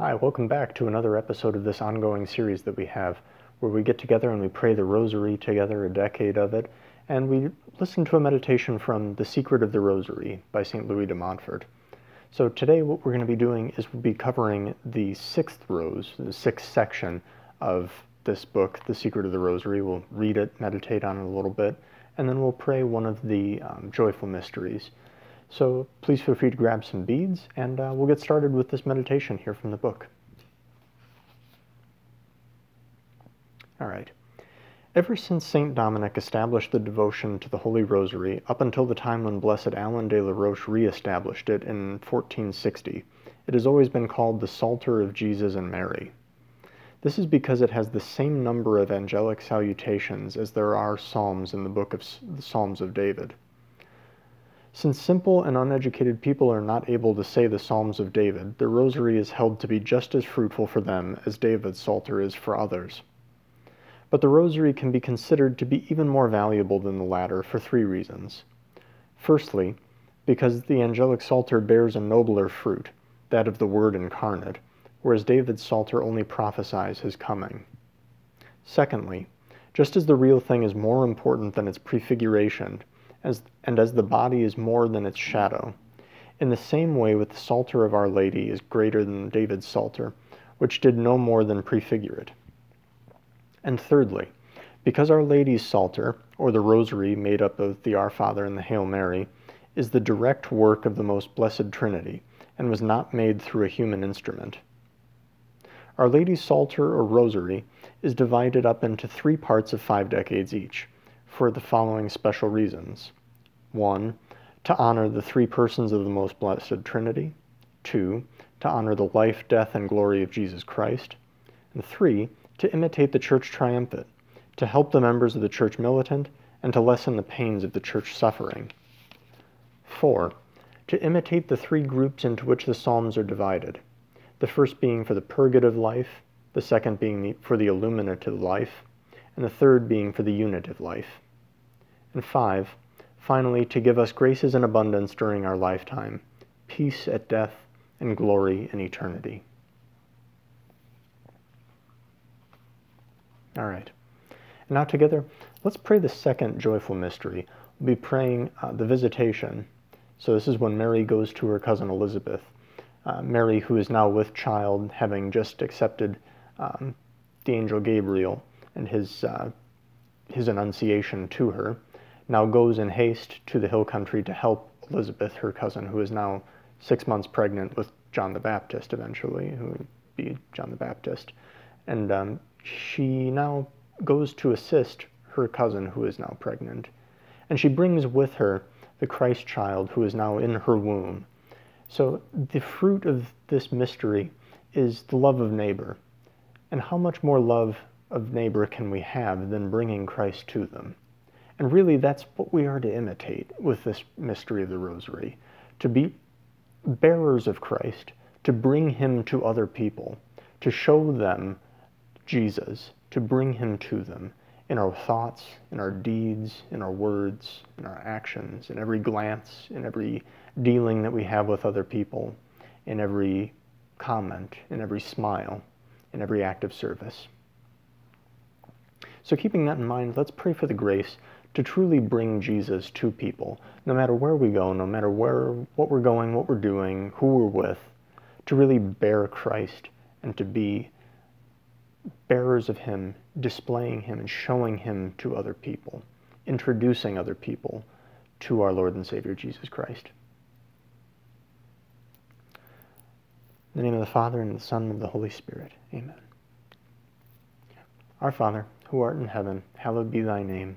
Hi, welcome back to another episode of this ongoing series that we have, where we get together and we pray the Rosary together, a decade of it, and we listen to a meditation from The Secret of the Rosary by St. Louis de Montfort. So today what we're going to be doing is we'll be covering the sixth section of this book, The Secret of the Rosary. We'll read it, meditate on it a little bit, and then we'll pray one of the joyful mysteries. So please feel free to grab some beads, and we'll get started with this meditation here from the book. All right. Ever since St. Dominic established the devotion to the Holy Rosary, up until the time when Blessed Alan de la Roche re-established it in 1460, it has always been called the Psalter of Jesus and Mary. This is because it has the same number of angelic salutations as there are psalms in the book of the Psalms of David. Since simple and uneducated people are not able to say the Psalms of David, the Rosary is held to be just as fruitful for them as David's Psalter is for others. But the Rosary can be considered to be even more valuable than the latter for three reasons. Firstly, because the angelic Psalter bears a nobler fruit, that of the Word incarnate, whereas David's Psalter only prophesies his coming. Secondly, just as the real thing is more important than its prefiguration, and as the body is more than its shadow, in the same way with the Psalter of Our Lady is greater than David's Psalter, which did no more than prefigure it. And thirdly, because Our Lady's Psalter, or the Rosary made up of the Our Father and the Hail Mary, is the direct work of the Most Blessed Trinity, and was not made through a human instrument. Our Lady's Psalter, or Rosary, is divided up into three parts of 5 decades each, for the following special reasons. 1. To honor the three persons of the Most Blessed Trinity. 2. To honor the life, death, and glory of Jesus Christ. And 3. To imitate the Church triumphant, to help the members of the Church militant, and to lessen the pains of the Church suffering. 4. To imitate the three groups into which the Psalms are divided, the first being for the purgative life, the second being for the illuminative life, and the third being for the unitive life. And 5. Finally, to give us graces in abundance during our lifetime, peace at death, and glory in eternity. All right. And now together, let's pray the second joyful mystery. We'll be praying the Visitation. So this is when Mary goes to her cousin Elizabeth. Mary, who is now with child, having just accepted the angel Gabriel and his annunciation to her, now goes in haste to the hill country to help Elizabeth, her cousin, who is now 6 months pregnant with John the Baptist eventually, who would be John the Baptist. And she now goes to assist her cousin, who is now pregnant. And she brings with her the Christ child, who is now in her womb. So the fruit of this mystery is the love of neighbor. And how much more love of neighbor can we have than bringing Christ to them? And really, that's what we are to imitate with this mystery of the Rosary, to be bearers of Christ, to bring him to other people, to show them Jesus, to bring him to them in our thoughts, in our deeds, in our words, in our actions, in every glance, in every dealing that we have with other people, in every comment, in every smile, in every act of service. So keeping that in mind, let's pray for the grace to truly bring Jesus to people, no matter where we go, no matter what we're going, what we're doing, who we're with, to really bear Christ and to be bearers of him, displaying him and showing him to other people, introducing other people to our Lord and Savior Jesus Christ. In the name of the Father, and of the Son, and of the Holy Spirit. Amen. Our Father, who art in heaven, hallowed be thy name.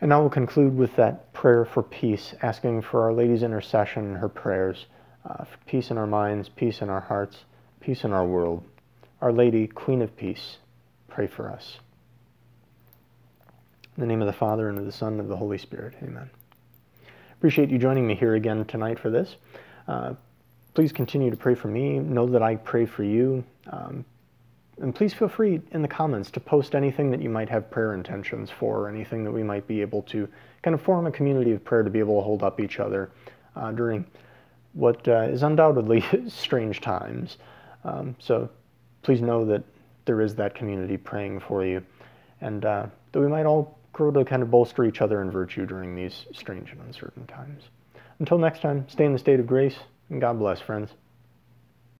And now we'll conclude with that prayer for peace, asking for Our Lady's intercession and her prayers, for peace in our minds, peace in our hearts, peace in our world. Our Lady, Queen of Peace, pray for us. In the name of the Father, and of the Son, and of the Holy Spirit. Amen. Appreciate you joining me here again tonight for this. Please continue to pray for me. Know that I pray for you. And please feel free in the comments to post anything that you might have prayer intentions for, or anything that we might be able to kind of form a community of prayer to be able to hold up each other during what is undoubtedly strange times. So please know that there is that community praying for you, and that we might all grow to kind of bolster each other in virtue during these strange and uncertain times. Until next time, stay in the state of grace, and God bless, friends.